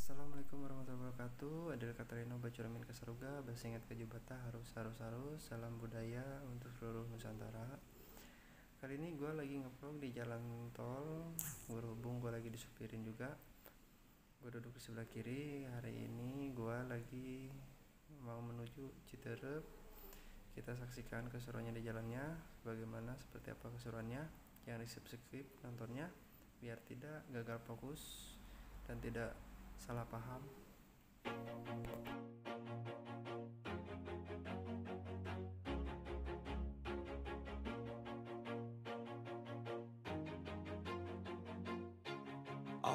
Assalamualaikum warahmatullahi wabarakatuh. Adil Katarino Bacuramin Kasaruga, Basingat Kejubata, harus. Salam budaya untuk seluruh Nusantara. Kali ini gue lagi nge-vlog di jalan tol. Berhubung gue lagi disupirin juga, gue duduk di sebelah kiri. Hari ini gue lagi mau menuju Citeureup. Kita saksikan keseruannya di jalannya, bagaimana, seperti apa keseruannya. Jangan skip nontonnya biar tidak gagal fokus dan tidak salah paham.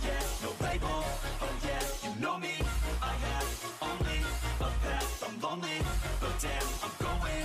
yeah, no label, oh yeah, you know me, I have only a path, I'm lonely, but damn, I'm going to win.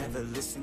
Never listen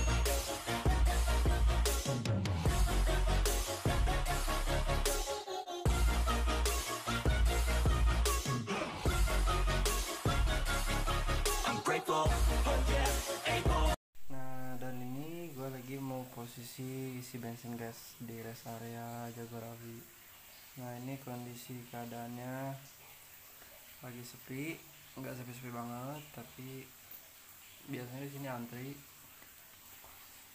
I'm grateful, oh yeah, able. Nah, dan ini gue lagi mau posisi isi bensin gas di rest area Jagorawi. Nah, ini kondisi keadaannya lagi sepi, nggak sepi-sepi banget, tapi biasanya di sini antri.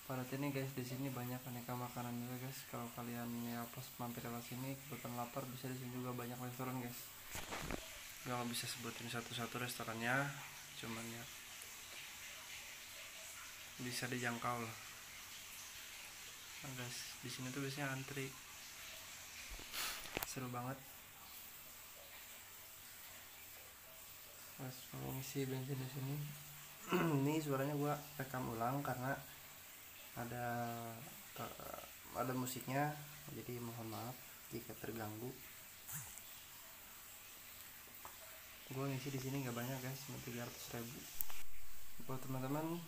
Padat ini guys, di sini banyak aneka makanan juga guys. Kalau kalian ya pas mampir ke sini kebetulan lapar, bisa di sini juga banyak restoran guys. Gak bisa sebutin satu-satu restorannya, cuman ya bisa dijangkau lah. Nah guys, di sini tuh biasanya antri. Seru banget pas mengisi bensin di sini. Ini suaranya gua rekam ulang karena ada musiknya, jadi mohon maaf jika terganggu. Gua ngisi di sini nggak banyak guys, cuma 300.000. Buat teman-teman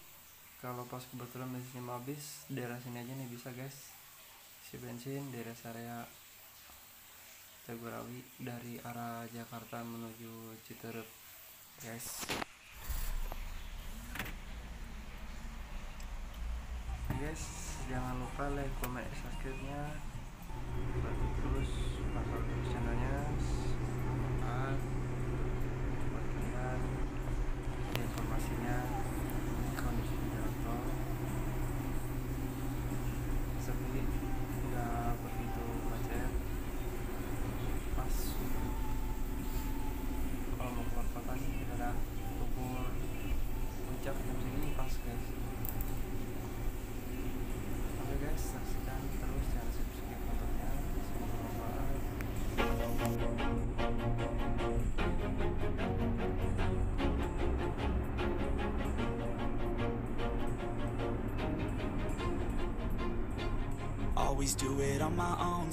kalau pas kebetulan bensinnya habis, daerah sini aja nih bisa guys. Si bensin daerah area Jagorawi dari arah Jakarta menuju Citeureup, guys. Guys, jangan lupa like, comment, subscribe-nya. Bantu terus pasang terus channelnya. Buat kalian informasinya kondisi jalan tol. Sepi, nggak begitu macet. Pas kalau mau keluar always do it on my own,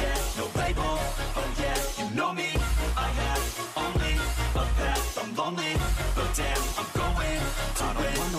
yeah, no label, oh yeah, you know me. I have only a path, I'm lonely, but damn, I'm going to I don't want no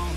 own,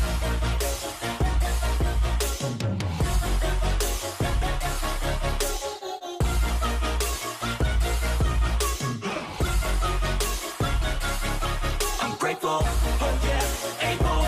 I'm grateful, oh yeah, able.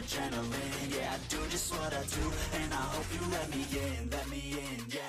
adrenaline, yeah. I do just what I do, and I hope you let me in, yeah.